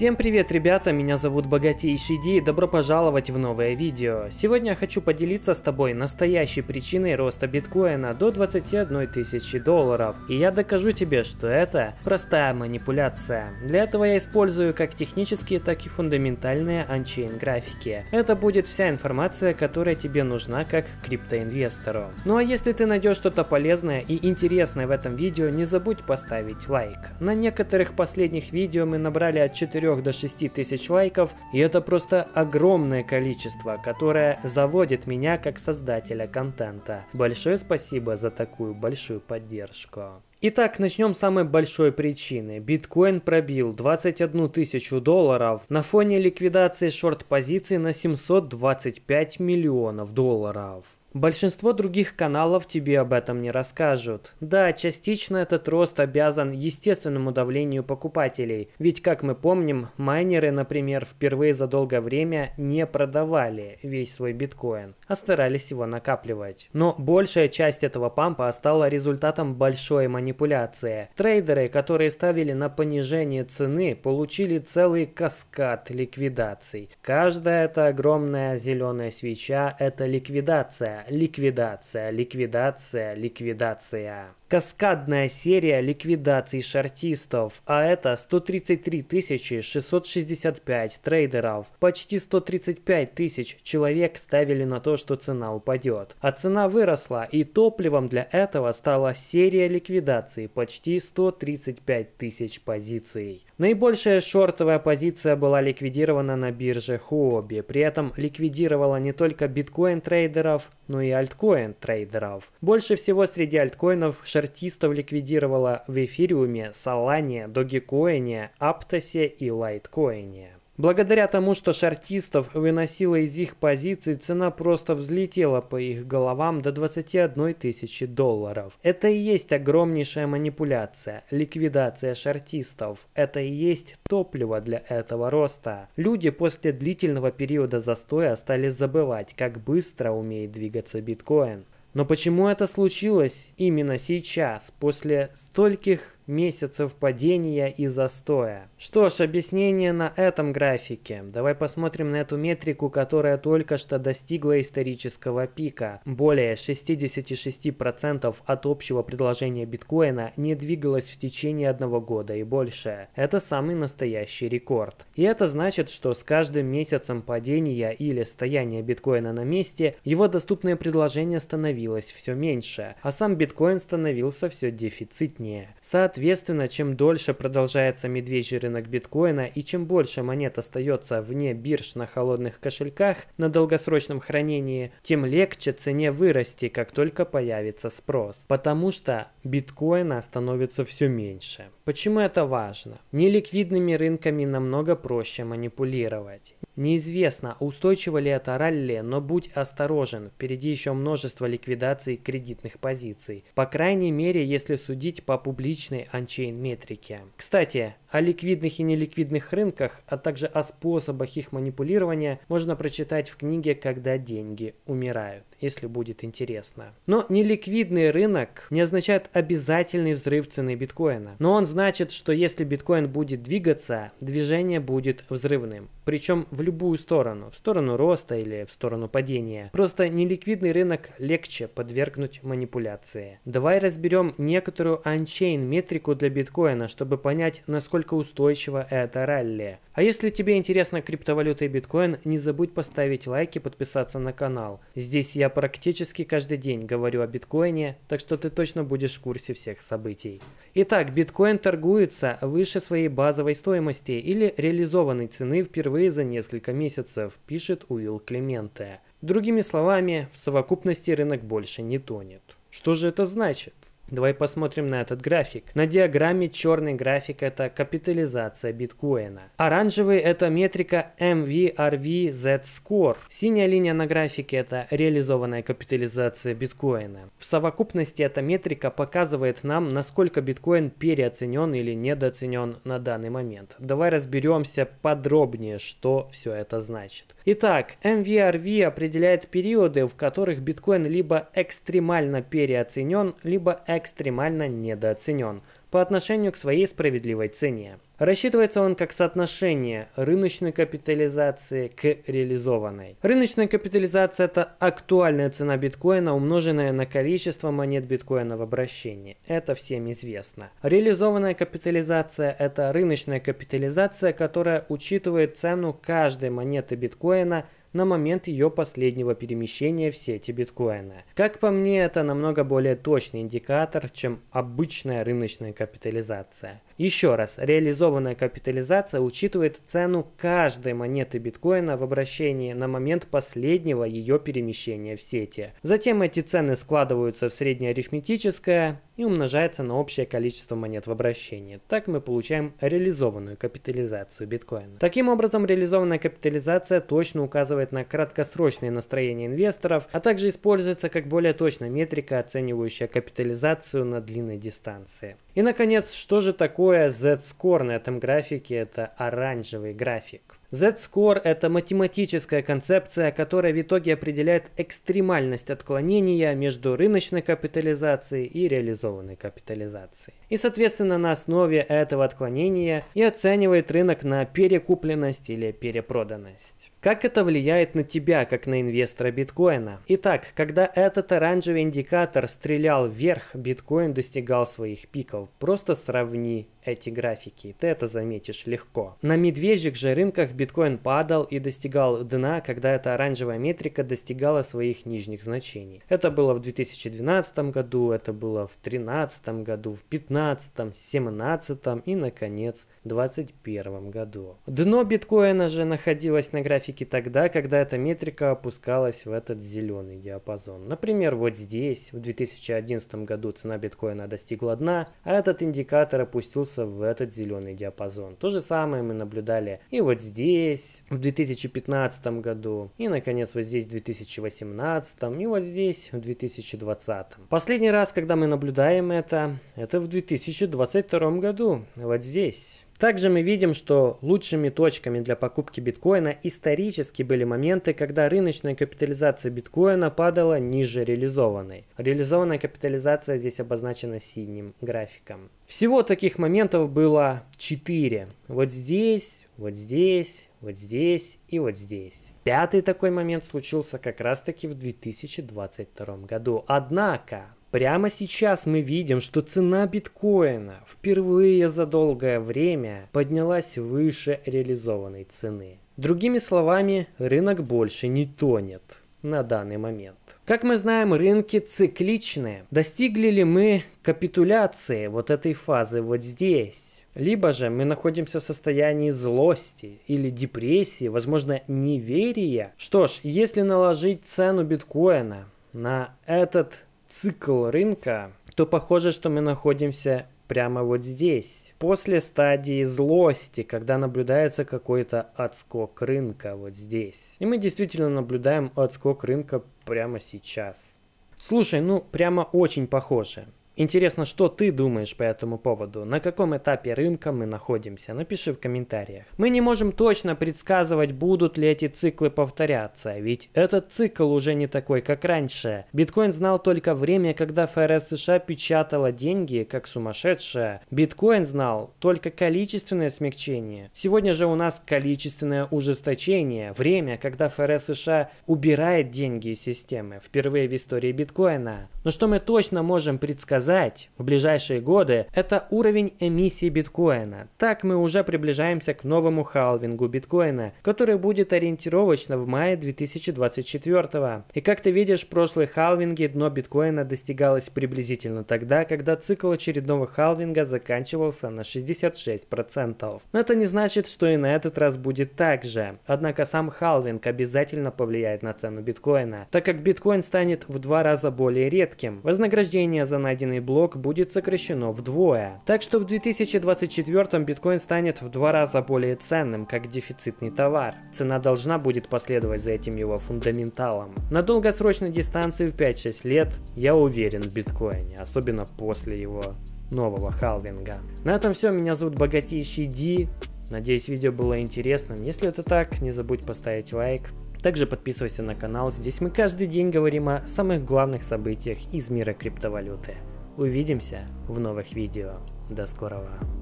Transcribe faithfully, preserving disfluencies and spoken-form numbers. Всем привет, ребята, меня зовут Богатейший Ди и добро пожаловать в новое видео. Сегодня я хочу поделиться с тобой настоящей причиной роста биткоина до двадцати одной тысячи долларов. И я докажу тебе, что это простая манипуляция. Для этого я использую как технические, так и фундаментальные анчейн графики. Это будет вся информация, которая тебе нужна как криптоинвестору. Ну а если ты найдешь что-то полезное и интересное в этом видео, не забудь поставить лайк. На некоторых последних видео мы набрали от четырёх до шести тысяч лайков, и это просто огромное количество, которое заводит меня как создателя контента. Большое спасибо за такую большую поддержку. Итак, начнем с самой большой причины. Биткоин пробил двадцать одну тысячу долларов на фоне ликвидации шорт-позиций на семьсот двадцать пять миллионов долларов. Большинство других каналов тебе об этом не расскажут. Да, частично этот рост обязан естественному давлению покупателей, ведь, как мы помним, майнеры, например, впервые за долгое время не продавали весь свой биткоин, а старались его накапливать. Но большая часть этого пампа стала результатом большой манипуляции. Трейдеры, которые ставили на понижение цены, получили целый каскад ликвидаций. Каждая эта огромная зеленая свеча – это ликвидация. Ликвидация, ликвидация, ликвидация. Каскадная серия ликвидаций шортистов, а это сто тридцать три тысячи шестьсот шестьдесят пять трейдеров. Почти сто тридцать пять тысяч человек ставили на то, что цена упадет. А цена выросла, и топливом для этого стала серия ликвидаций почти сто тридцать пять тысяч позиций. Наибольшая шортовая позиция была ликвидирована на бирже Хоби. При этом ликвидировала не только биткоин трейдеров, но и альткоин трейдеров. Больше всего среди альткоинов шортистов ликвидировала в Эфириуме, Солане, Догикоине, Аптосе и Лайткоине. Благодаря тому, что шортистов выносило из их позиций, цена просто взлетела по их головам до двадцати одной тысячи долларов. Это и есть огромнейшая манипуляция, ликвидация шортистов. Это и есть топливо для этого роста. Люди после длительного периода застоя стали забывать, как быстро умеет двигаться биткоин. Но почему это случилось именно сейчас, после стольких месяцев падения и застоя? Что ж, объяснение на этом графике. Давай посмотрим на эту метрику, которая только что достигла исторического пика. Более шестидесяти шести процентов от общего предложения биткоина не двигалось в течение одного года и больше. Это самый настоящий рекорд. И это значит, что с каждым месяцем падения или стояния биткоина на месте, его доступное предложение становилось все меньше, а сам биткоин становился все дефицитнее. Соответственно, Соответственно, чем дольше продолжается медвежий рынок биткоина и чем больше монет остается вне бирж на холодных кошельках на долгосрочном хранении, тем легче цене вырасти, как только появится спрос. Потому что биткоина становится все меньше. Почему это важно? Неликвидными рынками намного проще манипулировать. Неизвестно, устойчиво ли это ралли, но будь осторожен, впереди еще множество ликвидаций кредитных позиций. По крайней мере, если судить по публичной анчейн-метрике. Кстати, о ликвидных и неликвидных рынках, а также о способах их манипулирования можно прочитать в книге «Когда деньги умирают», если будет интересно. Но неликвидный рынок не означает обязательный взрыв цены биткоина. Но он значит, что если биткоин будет двигаться, движение будет взрывным. Причем в любую сторону, в сторону роста или в сторону падения. Просто неликвидный рынок легче подвергнуть манипуляции. Давай разберем некоторую анчейн-метрику для биткоина, чтобы понять, насколько устойчиво это ралли. А если тебе интересна криптовалюта и биткоин, не забудь поставить лайк и подписаться на канал. Здесь я практически каждый день говорю о биткоине, так что ты точно будешь в курсе всех событий. Итак, биткоин торгуется выше своей базовой стоимости или реализованной цены впервые за несколько месяцев, пишет Уилл Клементе. Другими словами, в совокупности рынок больше не тонет. Что же это значит? Давай посмотрим на этот график. На диаграмме черный график – это капитализация биткоина. Оранжевый – это метрика эм ви ар ви зет-Score. Синяя линия на графике – это реализованная капитализация биткоина. В совокупности эта метрика показывает нам, насколько биткоин переоценен или недооценен на данный момент. Давай разберемся подробнее, что все это значит. Итак, эм ви ар ви определяет периоды, в которых биткоин либо экстремально переоценен, либо экстремально недооценен. по отношению к своей справедливой цене. Рассчитывается он как соотношение рыночной капитализации к реализованной. Рыночная капитализация – это актуальная цена биткоина, умноженная на количество монет биткоина в обращении. Это всем известно. Реализованная капитализация – это рыночная капитализация, которая учитывает цену каждой монеты биткоина на момент ее последнего перемещения в сети биткоина. Как по мне, это намного более точный индикатор, чем обычная рыночная капитализация. Еще раз, реализованная капитализация учитывает цену каждой монеты биткоина в обращении на момент последнего ее перемещения в сети. Затем эти цены складываются в среднеарифметическое и умножается на общее количество монет в обращении. Так мы получаем реализованную капитализацию биткоина. Таким образом, реализованная капитализация точно указывает на краткосрочные настроения инвесторов, а также используется как более точная метрика, оценивающая капитализацию на длинной дистанции. И, наконец, что же такое Z-Score на этом графике? Это оранжевый график. Z-Score – это математическая концепция, которая в итоге определяет экстремальность отклонения между рыночной капитализацией и реализованной капитализацией. И, соответственно, на основе этого отклонения и оценивает рынок на перекупленность или перепроданность. Как это влияет на тебя, как на инвестора биткоина? Итак, когда этот оранжевый индикатор стрелял вверх, биткоин достигал своих пиков. Просто сравни эти графики, ты это заметишь легко. На медвежьих же рынках биткоин падал и достигал дна, когда эта оранжевая метрика достигала своих нижних значений. Это было в две тысячи двенадцатом году, это было в две тысячи тринадцатом году, в две тысячи пятнадцатом, две тысячи семнадцатом и, наконец, в две тысячи двадцать первом году. Дно биткоина же находилось на графике тогда, когда эта метрика опускалась в этот зеленый диапазон. Например, вот здесь, в две тысячи одиннадцатом году цена биткоина достигла дна, а этот индикатор опустился в этот зеленый диапазон. То же самое мы наблюдали и вот здесь в две тысячи пятнадцатом году, и наконец вот здесь в две тысячи восемнадцатом, и вот здесь в две тысячи двадцатом. Последний раз, когда мы наблюдаем это, это в две тысячи двадцать втором году, вот здесь. Также мы видим, что лучшими точками для покупки биткоина исторически были моменты, когда рыночная капитализация биткоина падала ниже реализованной. Реализованная капитализация здесь обозначена синим графиком. Всего таких моментов было четыре. Вот здесь, вот здесь, вот здесь и вот здесь. Пятый такой момент случился как раз-таки в две тысячи двадцать втором году. Однако... Прямо сейчас мы видим, что цена биткоина впервые за долгое время поднялась выше реализованной цены. Другими словами, рынок больше не тонет на данный момент. Как мы знаем, рынки цикличные. Достигли ли мы капитуляции вот этой фазы вот здесь? Либо же мы находимся в состоянии злости или депрессии, возможно, неверия. Что ж, если наложить цену биткоина на этот цикл рынка, то похоже, что мы находимся прямо вот здесь. После стадии злости, когда наблюдается какой-то отскок рынка вот здесь. И мы действительно наблюдаем отскок рынка прямо сейчас. Слушай, ну прямо очень похоже. Интересно, что ты думаешь по этому поводу? На каком этапе рынка мы находимся? Напиши в комментариях. Мы не можем точно предсказывать, будут ли эти циклы повторяться, ведь этот цикл уже не такой, как раньше. Биткоин знал только время, когда ФРС США печатала деньги, как сумасшедшая. Биткоин знал только количественное смягчение. Сегодня же у нас количественное ужесточение. Время, когда ФРС США убирает деньги из системы. Впервые в истории биткоина. Но что мы точно можем предсказать в ближайшие годы, это уровень эмиссии биткоина. Так мы уже приближаемся к новому халвингу биткоина, который будет ориентировочно в мае две тысячи двадцать четвёртого. И как ты видишь, в прошлые халвинги дно биткоина достигалось приблизительно тогда, когда цикл очередного халвинга заканчивался на шестьдесят шесть процентов. Но это не значит, что и на этот раз будет так же. Однако сам халвинг обязательно повлияет на цену биткоина, так как биткоин станет в два раза более редким. Вознаграждение за найденные блок будет сокращено вдвое. Так что в две тысячи двадцать четвёртом биткоин станет в два раза более ценным, как дефицитный товар. Цена должна будет последовать за этим его фундаменталом. На долгосрочной дистанции в пять-шесть лет я уверен в биткоине, особенно после его нового халвинга. На этом все, меня зовут Богатейший Ди. Надеюсь, видео было интересным. Если это так, не забудь поставить лайк. Также подписывайся на канал, здесь мы каждый день говорим о самых главных событиях из мира криптовалюты. Увидимся в новых видео. До скорого.